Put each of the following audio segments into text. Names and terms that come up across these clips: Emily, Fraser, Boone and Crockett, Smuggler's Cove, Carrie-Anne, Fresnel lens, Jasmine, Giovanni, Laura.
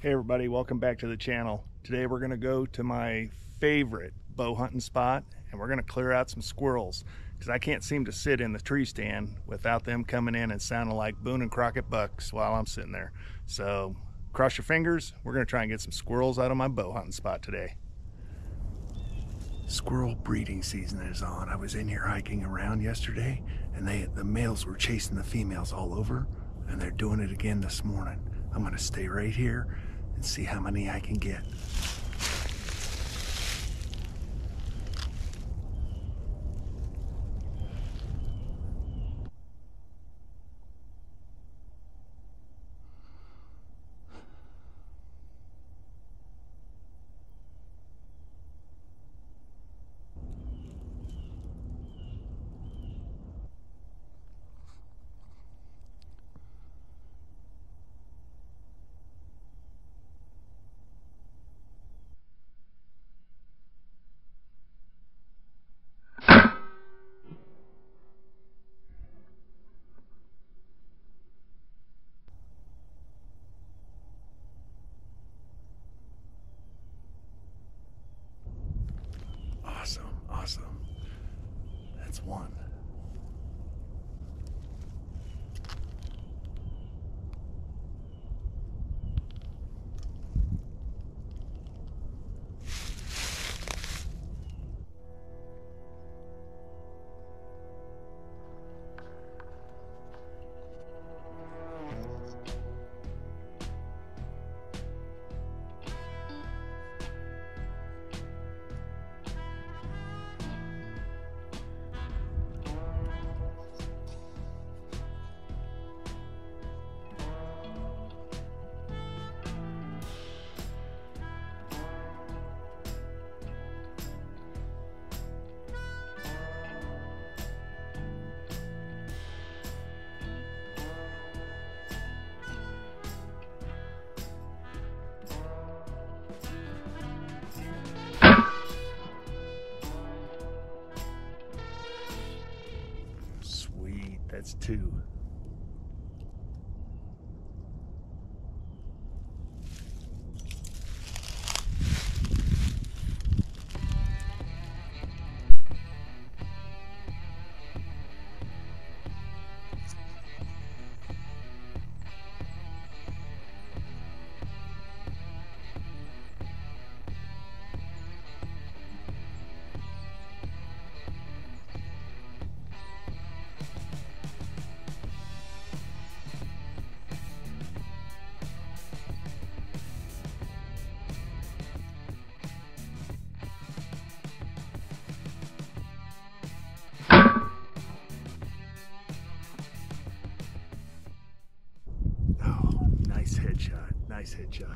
Hey everybody, welcome back to the channel. Today we're going to go to my favorite bow hunting spot and we're going to clear out some squirrels because I can't seem to sit in the tree stand without them coming in and sounding like Boone and Crockett bucks while I'm sitting there. So cross your fingers, we're going to try and get some squirrels out of my bow hunting spot today. Squirrel breeding season is on. I was in here hiking around yesterday and the males were chasing the females all over, and they're doing it again this morning. I'm going to stay right here and see how many I can get. Awesome. That's one. That's two. Nice headshot.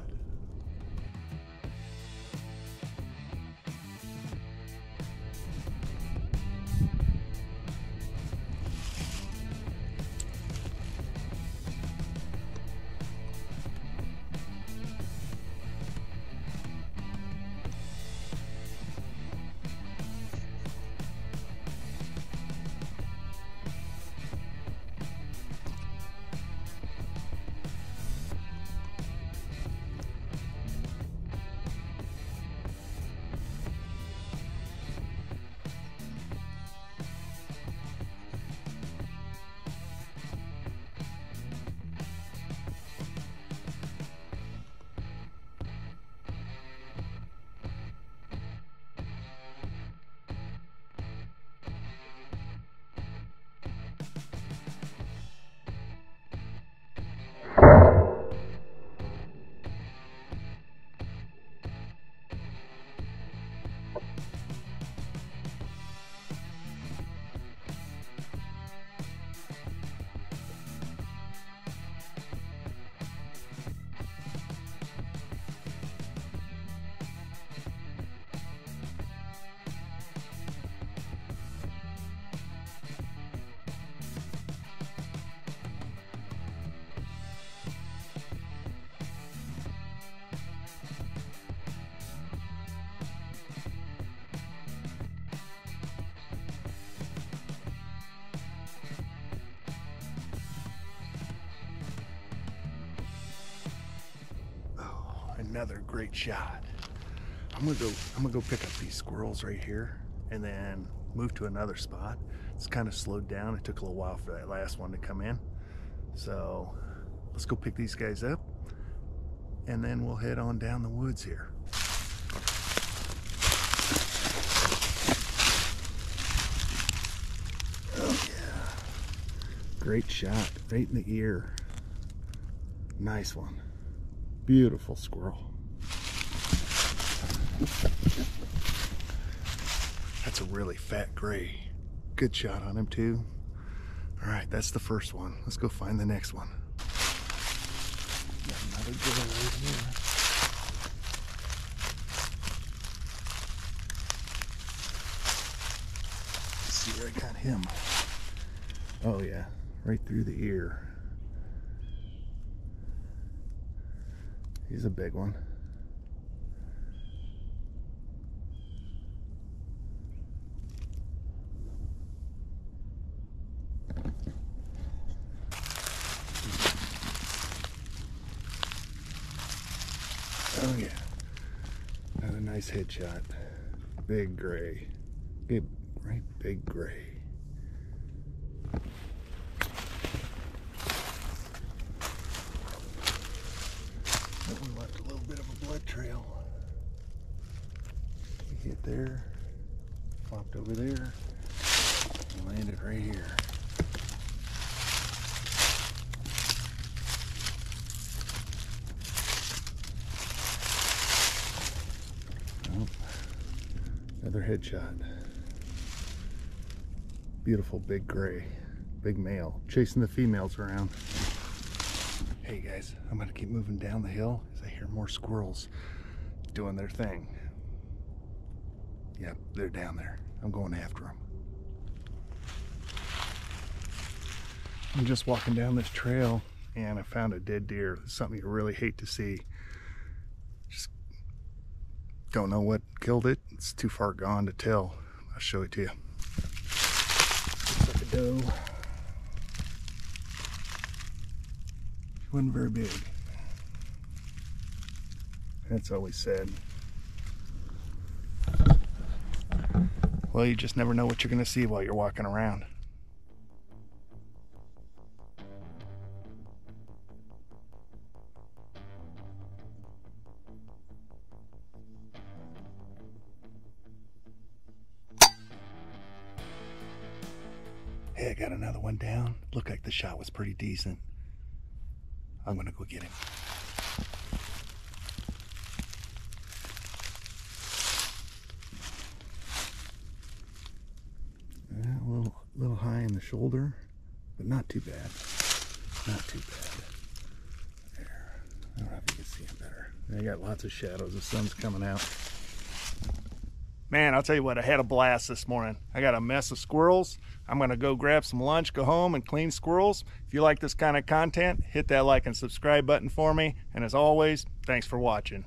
another great shot. I'm gonna go pick up these squirrels right here and then move to another spot. It's kind of slowed down. It took a little while for that last one to come in. So let's go pick these guys up and then we'll head on down the woods here. Oh yeah. Great shot, right in the ear. Nice one. Beautiful squirrel. That's a really fat gray. Good shot on him too. All right, that's the first one. Let's go find the next one. Got another gray right here. Let's see where I got him. Oh yeah, right through the ear. He's a big one. Oh yeah, another nice headshot. Big gray, big, right, big gray. We left a little bit of a blood trail. We hit there, flopped over there, and landed right here. Another headshot. Beautiful big gray, big male, chasing the females around. Hey guys, I'm gonna keep moving down the hill as I hear more squirrels doing their thing. Yep, they're down there. I'm going after them. I'm just walking down this trail and I found a dead deer. It's something you really hate to see. Don't know what killed it. It's too far gone to tell. I'll show it to you. Looks like a doe. She wasn't very big. That's always sad. Well, you just never know what you're gonna see while you're walking around. Hey, I got another one down. Looked like the shot was pretty decent. I'm gonna go get him. Yeah, a little high in the shoulder, but not too bad. Not too bad. There. I don't know if you can see him better. I got lots of shadows. The sun's coming out. Man, I'll tell you what, I had a blast this morning. I got a mess of squirrels. I'm gonna go grab some lunch, go home and clean squirrels. If you like this kind of content, hit that like and subscribe button for me. And as always, thanks for watching.